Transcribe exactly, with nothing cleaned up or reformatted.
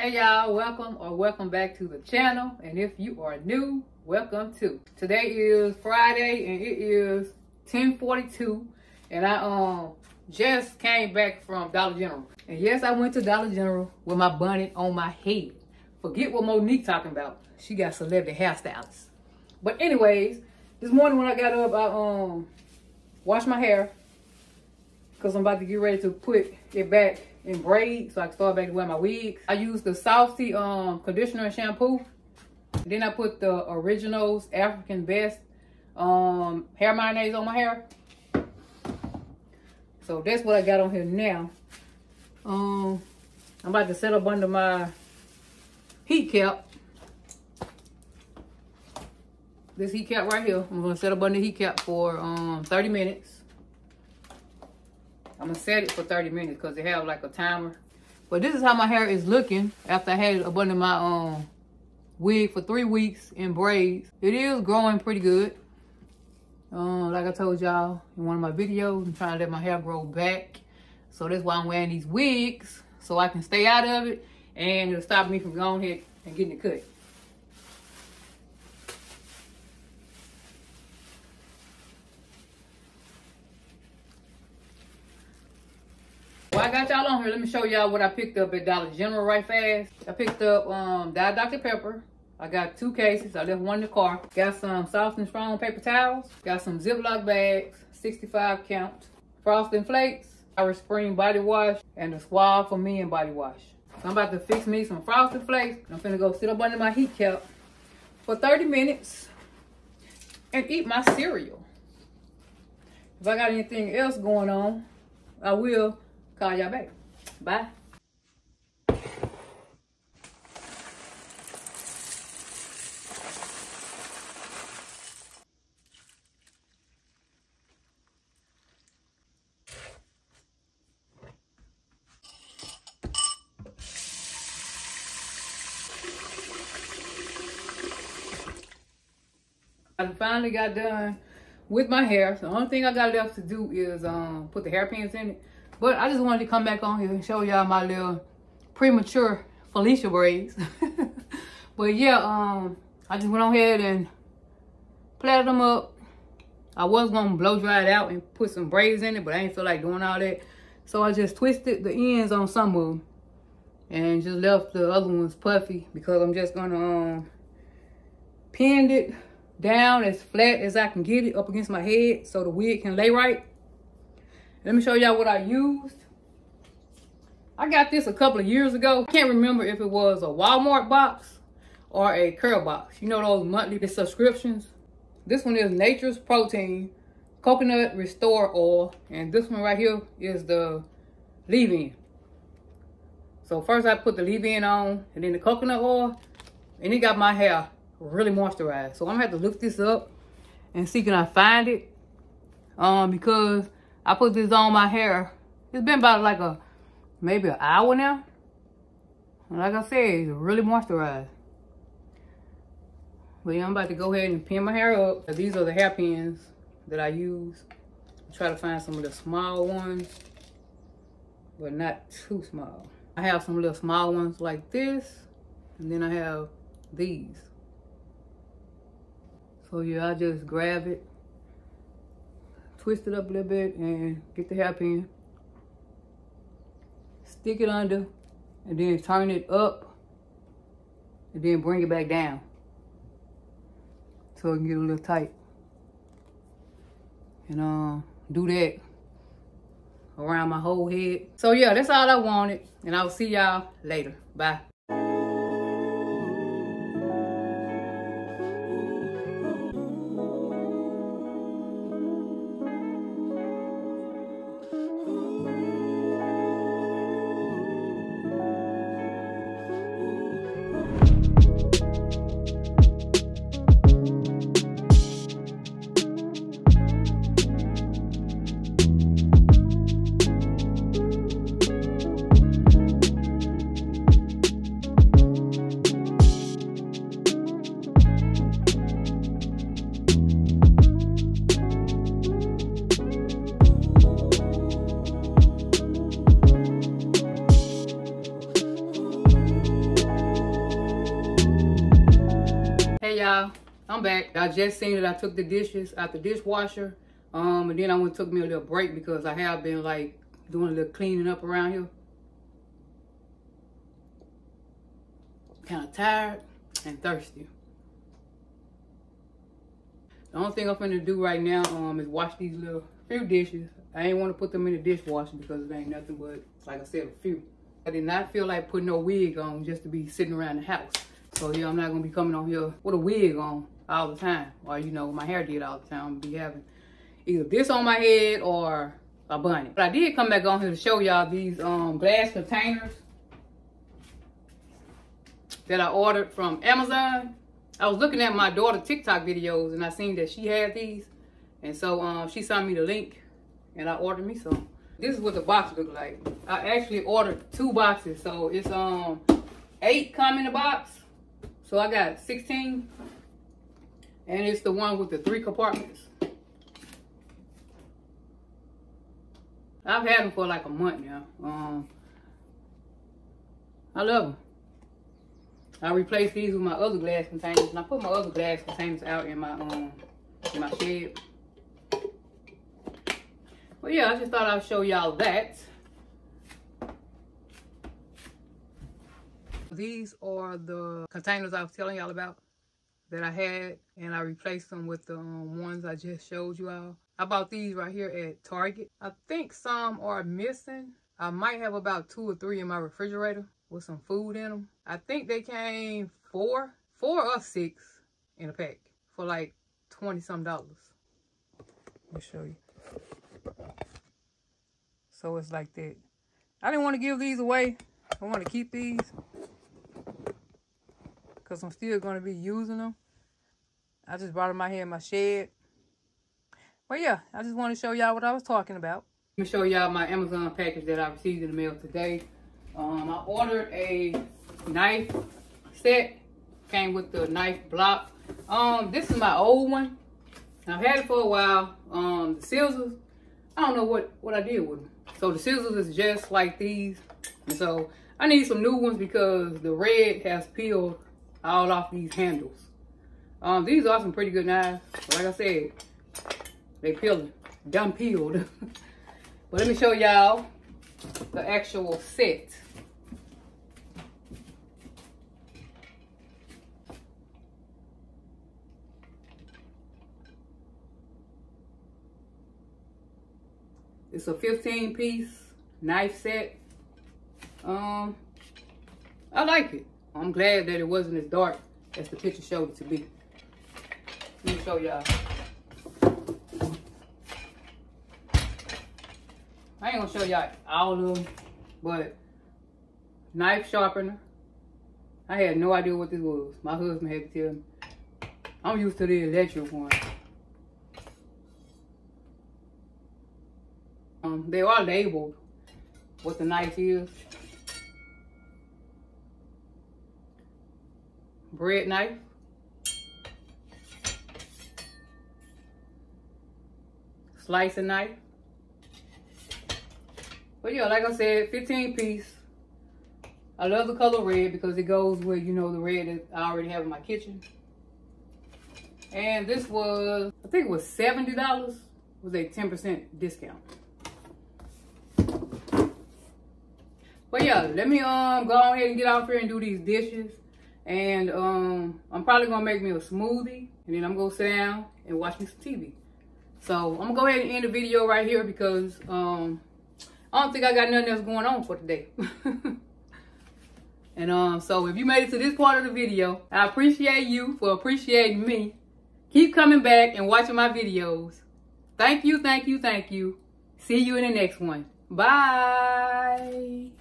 Hey y'all, welcome or welcome back to the channel, and if you are new, welcome to. Today is Friday and it is ten forty-two, and I um just came back from Dollar General. And yes, I went to Dollar General with my bonnet on my head. Forget what Monique talking about. She got celebrity hairstylists. But anyways, this morning when I got up, I um washed my hair because I'm about to get ready to put it back in braid so I can start back to wear my wigs. I used the South Sea um, conditioner and shampoo. Then I put the Originals African Best um, hair mayonnaise on my hair. So that's what I got on here now. Um, I'm about to set up under my heat cap. This heat cap right here. I'm gonna set up under the heat cap for um, thirty minutes. I'm gonna set it for thirty minutes because they have like a timer. But this is how my hair is looking after I had it up under my um, wig for three weeks in braids. It is growing pretty good. Um, like I told y'all in one of my videos, I'm trying to let my hair grow back. So that's why I'm wearing these wigs, so I can stay out of it and it'll stop me from going ahead and getting it cut. I got y'all on here. Let me show y'all what I picked up at Dollar General right fast. I picked up um, Diet Doctor Pepper. I got two cases. I left one in the car. Got some soft and strong paper towels. Got some Ziploc bags, sixty-five count. Frosted Flakes, Irish Spring body wash, and the Suave for men body wash. So I'm about to fix me some Frosted Flakes. I'm finna go sit up under my heat cap for thirty minutes and eat my cereal. If I got anything else going on, I will call y'all back. Bye. I finally got done with my hair. So the only thing I got left to do is um put the hairpins in it. But I just wanted to come back on here and show y'all my little premature Felicia braids. But yeah, um, I just went on ahead and plaited them up. I was gonna blow dry it out and put some braids in it, but I didn't feel like doing all that. So I just twisted the ends on some of them and just left the other ones puffy because I'm just gonna um, pin it down as flat as I can get it up against my head so the wig can lay right. Let me show y'all what I used. I got this a couple of years ago. I can't remember if it was a Walmart box or a curl box. You know those monthly subscriptions? This one is Nature's Protein Coconut Restore Oil. And this one right here is the leave-in. So first I put the leave-in on and then the coconut oil. And it got my hair really moisturized. So I'm gonna have to look this up and see can I find it. Um, because I put this on my hair. It's been about like a, maybe an hour now. And like I said, it's really moisturized. But yeah, I'm about to go ahead and pin my hair up. These are the hairpins that I use. I try to find some of the small ones, but not too small. I have some little small ones like this, and then I have these. So yeah, I just grab it, twist it up a little bit and get the hairpin, stick it under, and then turn it up and then bring it back down so it can get a little tight. And um, do that around my whole head. So yeah, that's all I wanted, and I'll see y'all later. Bye. y'all, I'm back. I just seen that I took the dishes out the dishwasher. Um, and then I went and took me a little break because I have been like doing a little cleaning up around here. Kind of tired and thirsty. The only thing I'm finna do right now um, is wash these little few dishes. I ain't want to put them in the dishwasher because it ain't nothing but, like I said, a few. I did not feel like putting no wig on just to be sitting around the house. So yeah, I'm not gonna be coming on here with a wig on all the time. Or, you know, my hair did all the time. I'm gonna be having either this on my head or a bunny. But I did come back on here to show y'all these um, glass containers that I ordered from Amazon. I was looking at my daughter's TikTok videos and I seen that she had these. And so um, she sent me the link and I ordered me some. This is what the box looked like. I actually ordered two boxes. So it's um eight come in the box. So I got sixteen. And it's the one with the three compartments. I've had them for like a month now. Um, I love them. I replaced these with my other glass containers, and I put my other glass containers out in my um in my shed. Well, yeah, I just thought I'd show y'all that. These are the containers I was telling y'all about that I had, and I replaced them with the um, ones I just showed you all. I bought these right here at Target. I think some are missing. I might have about two or three in my refrigerator with some food in them. I think they came four, four or six in a pack for like twenty some dollars. Let me show you. So it's like that. I didn't want to give these away. I want to keep these because I'm still going to be using them. I just brought them out here in my shed. But yeah, I just want to show y'all what I was talking about. Let me show y'all my Amazon package that I received in the mail today. Um, I ordered a knife set, came with the knife block. Um, this is my old one. I've had it for a while. Um, the scissors, I don't know what, what I did with them. So the scissors is just like these. And so I need some new ones because the red has peeled all off these handles. Um, these are some pretty good knives. Like I said, they peeling, done peeled. But let me show y'all the actual set. It's a fifteen piece knife set. Um, I like it. I'm glad that it wasn't as dark as the picture showed it to be. Let me show y'all. I ain't gonna show y'all all of them, but knife sharpener. I had no idea what this was. My husband had to tell me. I'm used to the electric one. Um, they are labeled what the knife is. Bread knife. Slicing knife. But yeah, like I said, fifteen piece. I love the color red because it goes with, you know, the red that I already have in my kitchen. And this was, I think it was seventy dollars. It was a ten percent discount. But yeah, let me um go ahead and get out here and do these dishes. And um, I'm probably gonna make me a smoothie, and then I'm gonna sit down and watch me some T V. So I'm gonna go ahead and end the video right here because um, I don't think I got nothing else going on for today. And um, so if you made it to this part of the video, I appreciate you for appreciating me. Keep coming back and watching my videos. Thank you, thank you, thank you. See you in the next one. Bye.